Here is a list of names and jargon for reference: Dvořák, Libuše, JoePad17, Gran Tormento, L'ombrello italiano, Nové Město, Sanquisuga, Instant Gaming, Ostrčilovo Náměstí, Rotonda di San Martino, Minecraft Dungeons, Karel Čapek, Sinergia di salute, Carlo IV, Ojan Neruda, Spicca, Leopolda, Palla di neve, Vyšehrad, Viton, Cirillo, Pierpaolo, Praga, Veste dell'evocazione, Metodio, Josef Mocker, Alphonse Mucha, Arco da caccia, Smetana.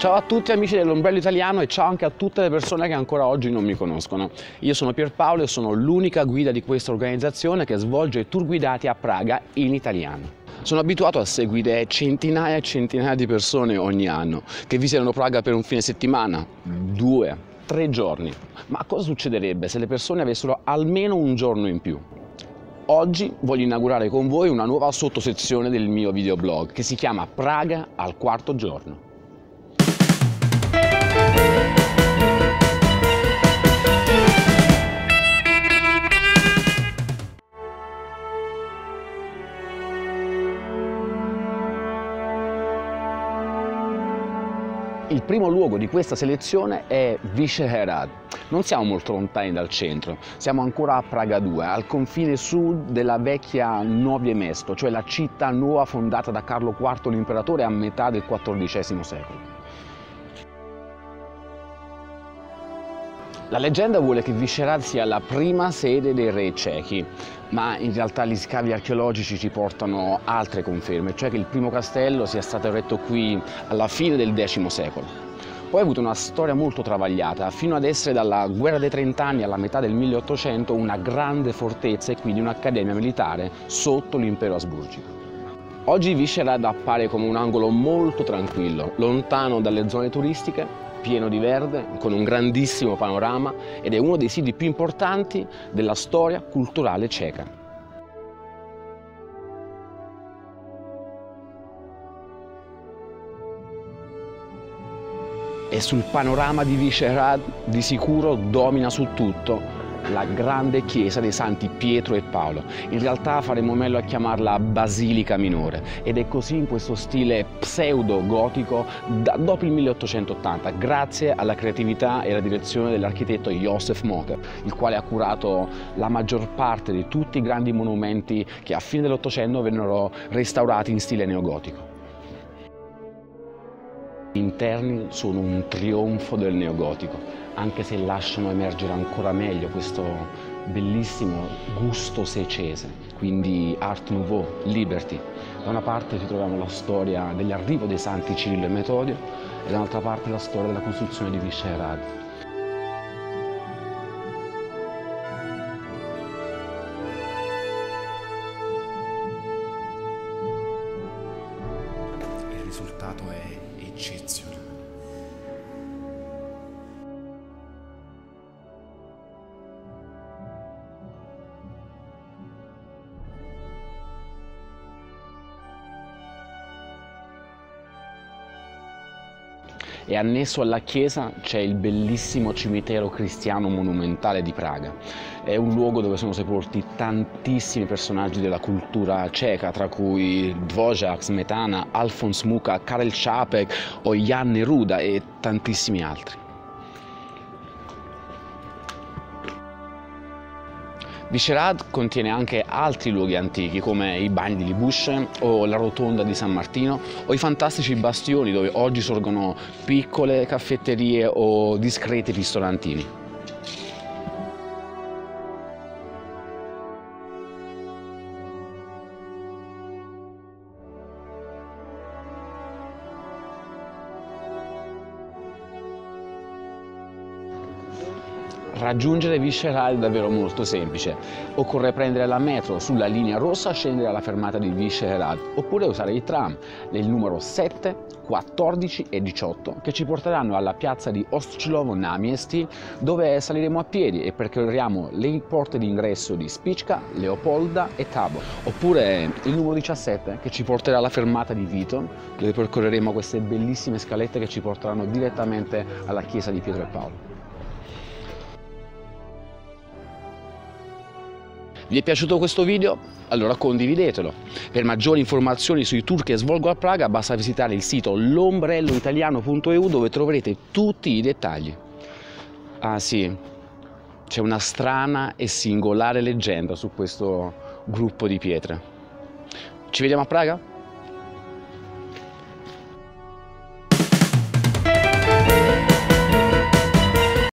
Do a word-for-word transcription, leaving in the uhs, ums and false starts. Ciao a tutti amici dell'Ombrello Italiano e ciao anche a tutte le persone che ancora oggi non mi conoscono. Io sono Pierpaolo e sono l'unica guida di questa organizzazione che svolge tour guidati a Praga in italiano. Sono abituato a seguire centinaia e centinaia di persone ogni anno che visitano Praga per un fine settimana, due, tre giorni. Ma cosa succederebbe se le persone avessero almeno un giorno in più? Oggi voglio inaugurare con voi una nuova sottosezione del mio videoblog che si chiama Praga al quarto giorno. Il primo luogo di questa selezione è Vyšehrad. Non siamo molto lontani dal centro, siamo ancora a Praga due, al confine sud della vecchia Nové Město, cioè la città nuova fondata da Carlo quarto l'imperatore a metà del quattordicesimo secolo. La leggenda vuole che Vyšehrad sia la prima sede dei re cechi, ma in realtà gli scavi archeologici ci portano altre conferme, cioè che il primo castello sia stato eretto qui alla fine del decimo secolo. Poi ha avuto una storia molto travagliata, fino ad essere dalla guerra dei trent'anni alla metà del milleottocento una grande fortezza e quindi un'accademia militare sotto l'impero asburgico. Oggi Vyšehrad appare come un angolo molto tranquillo, lontano dalle zone turistiche, pieno di verde, con un grandissimo panorama, ed è uno dei siti più importanti della storia culturale ceca. E sul panorama di Vyšehrad di sicuro domina su tutto la grande chiesa dei Santi Pietro e Paolo. In realtà faremmo meglio a chiamarla Basilica Minore, ed è così in questo stile pseudo-gotico da dopo il milleottocentottanta, grazie alla creatività e alla direzione dell'architetto Josef Mocker, il quale ha curato la maggior parte di tutti i grandi monumenti che a fine dell'Ottocento vennero restaurati in stile neogotico. Gli interni sono un trionfo del neogotico, anche se lasciano emergere ancora meglio questo bellissimo gusto secese, quindi Art Nouveau, Liberty. Da una parte ritroviamo la storia dell'arrivo dei santi Cirillo e Metodio e dall'altra parte la storia della costruzione di Vyšehrad. Il risultato è eccezionale. E annesso alla chiesa c'è il bellissimo cimitero cristiano monumentale di Praga. È un luogo dove sono sepolti tantissimi personaggi della cultura ceca, tra cui Dvořák, Smetana, Alphonse Mucha, Karel Čapek, Ojan Neruda e tantissimi altri. Vyšehrad contiene anche altri luoghi antichi come i bagni di Libuše o la Rotonda di San Martino o i fantastici bastioni dove oggi sorgono piccole caffetterie o discreti ristorantini. Raggiungere Vyšehrad è davvero molto semplice. Occorre prendere la metro sulla linea rossa, scendere alla fermata di Vyšehrad, oppure usare i tram del numero sette, quattordici e diciotto che ci porteranno alla piazza di Ostrčilovo Náměstí, dove saliremo a piedi e percorreremo le porte d'ingresso di Spicca, Leopolda e Tábor, oppure il numero diciassette che ci porterà alla fermata di Viton, dove percorreremo queste bellissime scalette che ci porteranno direttamente alla chiesa di Pietro e Paolo. Vi è piaciuto questo video? Allora condividetelo. Per maggiori informazioni sui tour che svolgo a Praga basta visitare il sito l'ombrello italiano punto e u, dove troverete tutti i dettagli. Ah sì, c'è una strana e singolare leggenda su questo gruppo di pietre. Ci vediamo a Praga?